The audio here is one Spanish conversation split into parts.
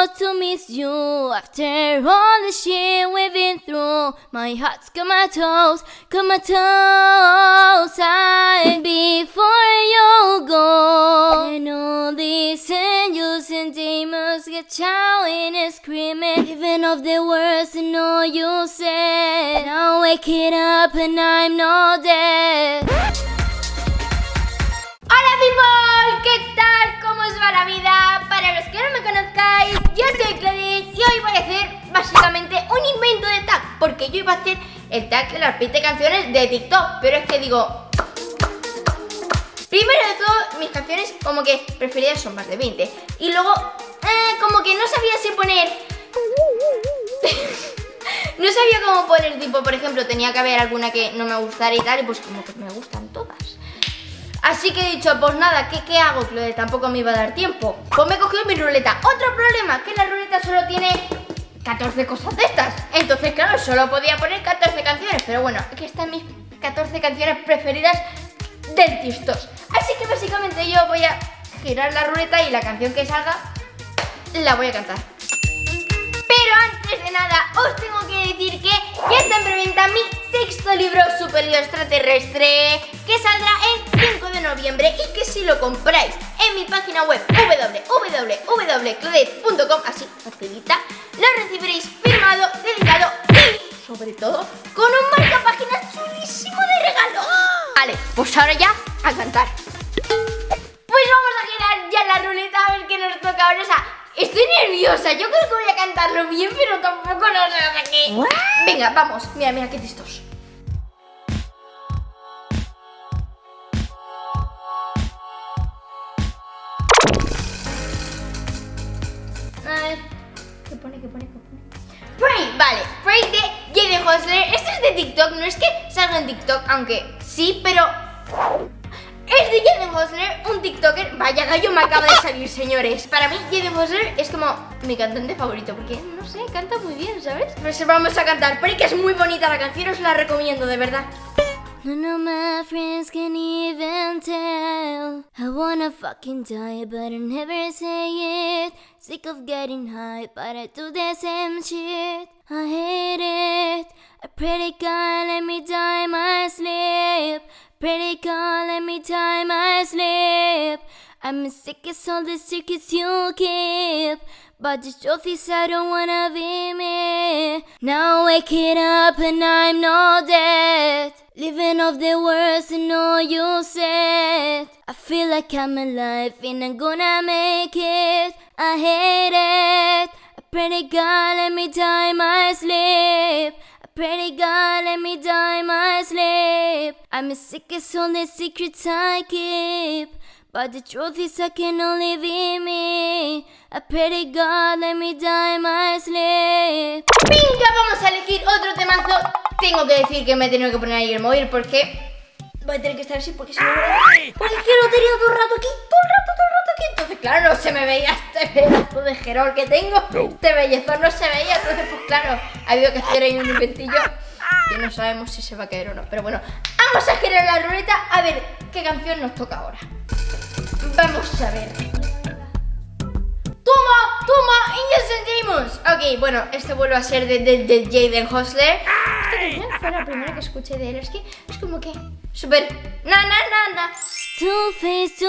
supposed to miss you after all the shit we've been through. My heart's comatose, comatose. I'd be before you go. And all these angels and demons get shouting and screaming, even of the words I know you said. Now waking up and I'm not dead. Hola people, ¿qué tal? ¿Cómo os va la vida? Para los que no me conozcáis, yo soy Clodett y hoy voy a hacer básicamente un invento de tag, porque yo iba a hacer el tag de las 20 canciones de TikTok, pero es que digo, primero de todo, mis canciones como que preferidas son más de 20, y luego como que no sabía si poner no sabía cómo poner, tipo, por ejemplo, tenía que haber alguna que no me gustara y tal, y pues como que me gustan todas. Así que he dicho, pues nada, ¿qué hago, Clodett? Tampoco me iba a dar tiempo. Pues me he cogido mi ruleta. Otro problema, que la ruleta solo tiene 14 cosas de estas. Entonces, claro, solo podía poner 14 canciones. Pero bueno, aquí están mis 14 canciones preferidas del TikTok. Así que básicamente yo voy a girar la ruleta y la canción que salga la voy a cantar. Pero antes de nada, os tengo que decir que ya está en preventa mi sexto libro, Super Extraterrestre, que saldrá el 5 de noviembre y que si lo compráis en mi página web www.clodett.com, así facilita, lo recibiréis firmado, dedicado y, sobre todo, con un marcapáginas chulísimo de regalo. Vale, pues ahora ya a cantar. Pues vamos a girar ya la ruleta a ver qué nos toca ahora. O sea, estoy nerviosa, yo creo que voy a cantarlo bien, pero tampoco lo sé qué. Venga, vamos, mira, mira qué tristos. A ver, ¿qué pone? Pray, vale, Pray de Jaden Hossler. Esto es de TikTok, no es que salga en TikTok, aunque sí, pero es de Jaden Hossler, un tiktoker. Vaya gallo me acaba de salir, señores. Para mí Jaden Hossler es como mi cantante favorito, porque, no sé, canta muy bien, ¿sabes? Pues vamos a cantar, pero que es muy bonita la canción, os la recomiendo, de verdad. None of my friends can even tell. I wanna fucking die, but I never say it. Sick of getting high, but I do the same shit. I hate it. I pray to God, let me die my sleep. Pray to God, let me die my sleep. I'm as sick as all the secrets you keep, but the truth is I don't wanna be me. Now waking up and I'm not dead, living off the words I know you said. I feel like I'm alive and I'm gonna make it. I hate it. I pray to God, let me die my sleep. Pray to God, let me die my sleep. I'm as sick as all the secrets I keep, but the truth is I can only be me. I pray to God, let me die my sleep. Venga, vamos a elegir otro temazo. Tengo que decir que me he tenido que poner ahí el móvil porque voy a tener que estar así porque se me ve. Porque lo tenía todo el rato aquí. Entonces, claro, no se me veía este pedazo de gerol que tengo. No. Este bellezón no se veía. Entonces, pues claro, ha habido que hacer ahí un inventillo que no sabemos si se va a caer o no. Pero bueno, vamos a girar la ruleta a ver qué canción nos toca ahora. Vamos a ver. Toma, Angels and Demons. Ok, bueno, este vuelve a ser de Jaden Hossler. Esta fue la primera que escuché de él. Es que es como que súper na. Two face,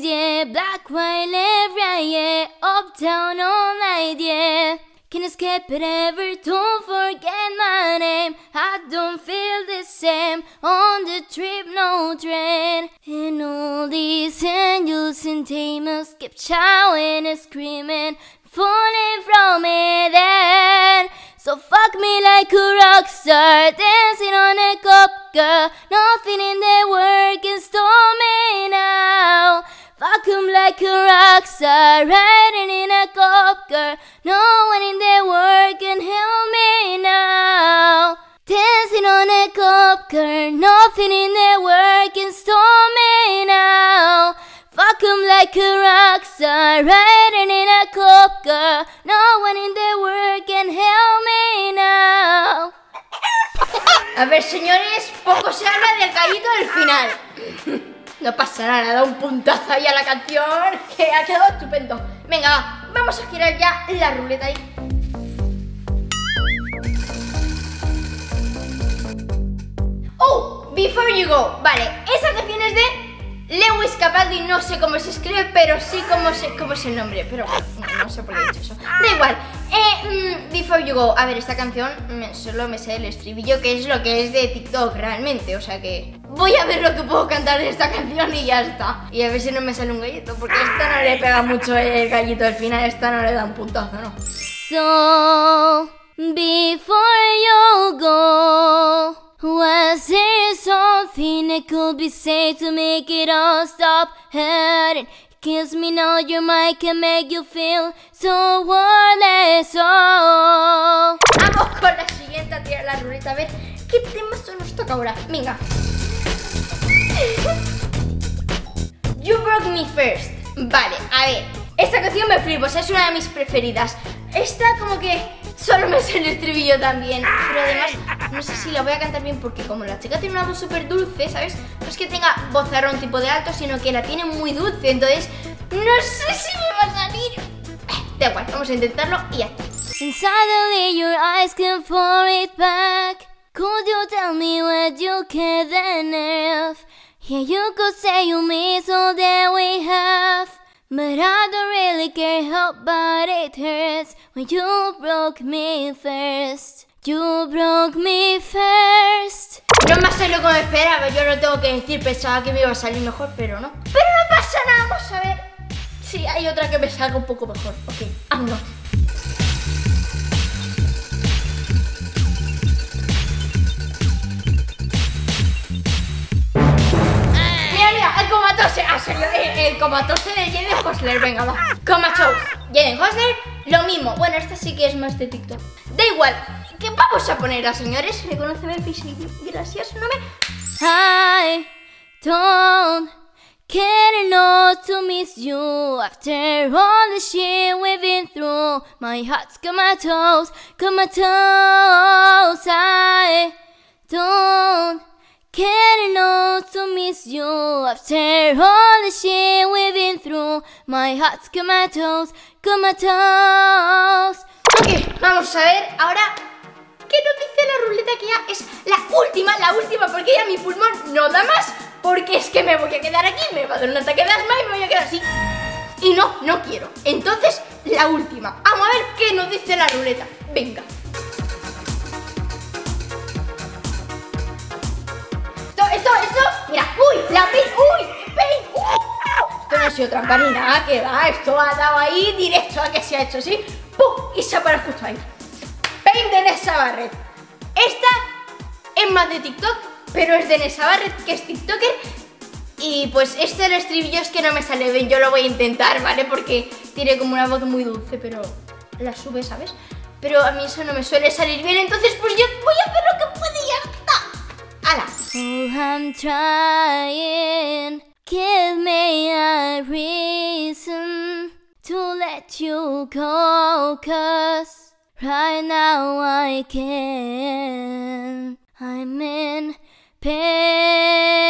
yeah. Black, white, left, right, yeah. Up, down, all night, yeah. Can't escape it ever, don't forget my name. I don't feel the same, on the trip, no train. And all these angels and demons kept shouting and screaming, falling from me then. So fuck me like a rock star, dancing on a cup, girl. Nothing in the world can stop me now. Fuck 'em like a rock star, riding in a cup, girl. No one in the world can help me now. Dancing on a cup, girl. Nothing in the world can stop me now. Fuck 'em like a rock star, riding in a cup, girl. No one in the world can help me now. A ver, señores, poco se habla del gallito del final. No pasará nada, un puntazo ahí a la canción, que ha quedado estupendo. Venga, vamos a girar ya la ruleta ahí. Oh, Before You Go. Vale, esa canción es de Lewis Capaldi, no sé cómo se escribe, pero sí cómo es el nombre. Pero bueno, no sé por qué he dicho eso. Da igual. Before You Go. A ver, esta canción solo me sé el estribillo, que es lo que es de TikTok realmente, o sea que... Voy a ver lo que puedo cantar en esta canción y ya está. Y a ver si no me sale un gallito, porque esta no le pega mucho el gallito al final, esta no le da un puntazo, ¿no? So, before you go, was there something that could be said to make it all stop hurting? Kiss me now, your mind can make you feel so worthless. Oh. Vamos con la siguiente a tirar la ruleta, a ver qué temas nos toca ahora. Venga. You Broke Me First. Vale, a ver, esta canción me flipo, o sea, es una de mis preferidas. Esta como que solo me sé el estribillo también, pero además no sé si la voy a cantar bien, porque como la chica tiene una voz súper dulce, ¿sabes? No es que tenga vozarrón tipo de alto, sino que la tiene muy dulce, entonces no sé si me va a salir. Da igual, vamos a intentarlo y ya. And suddenly your eyes can for it back. Could you tell me what you care enough? Yeah, you could say you miss all that we have, but I don't really care how bad it hurts when you broke me first. You broke me first. No me salió como esperaba, yo lo tengo que decir, pensaba que me iba a salir mejor, pero no. Pero no pasa nada, vamos a ver si hay otra que me salga un poco mejor. Ok, vámonos. El comatose de Jaden Hossler, venga va. Coma shows, Jaden Hossler, lo mismo. Bueno, esta sí que es más de TikTok. Da igual, ¿qué vamos a poner a señores? Reconoceme el físico, gracias, no me... I don't care enough to miss you. After all the shit we've been through, my heart's comatose, comatose. I don't care enough to miss you. After all the shit we've been through, my heart's comatose, comatose. Ok, vamos a ver ahora qué nos dice la ruleta, que ya es la última, porque ya mi pulmón no da más, porque es que me voy a quedar aquí, me va a dar un ataque de asma y me voy a quedar así. Y no, no quiero. Entonces, la última. Vamos a ver qué nos dice la ruleta. Venga. Esto, mira, uy, la pin, uy, pain, esto no ha sido trampa ni nada, que va, esto ha dado ahí directo a que se ha hecho así, pum, y se ha parado justo ahí. Pain de Nessa Barrett. Esta es más de TikTok, pero es de Nessa Barrett, que es TikToker, y pues este del estribillo es que no me sale bien, yo lo voy a intentar, ¿vale? Porque tiene como una voz muy dulce, pero la sube, ¿sabes? Pero a mí eso no me suele salir bien, entonces pues yo voy a hacer lo que puedo y ya está. ¡Hala! Oh, I'm trying, give me a reason to let you go, 'cause right now I can't, I'm in pain,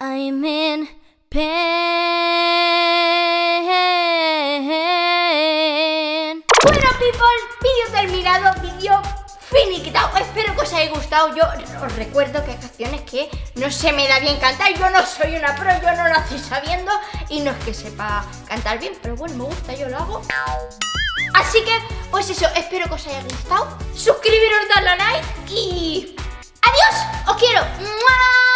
I'm in pain. Bueno, people, vídeo terminado, vídeo finiquitado. Espero que os haya gustado. Yo os recuerdo que hay canciones que no se me da bien cantar. Yo no soy una pro, yo no lo estoy sabiendo, y no es que sepa cantar bien, pero bueno, me gusta, yo lo hago. Así que, pues eso, espero que os haya gustado. Suscribiros, dadle a like y... ¡Adiós! ¡Os quiero! ¡Mua!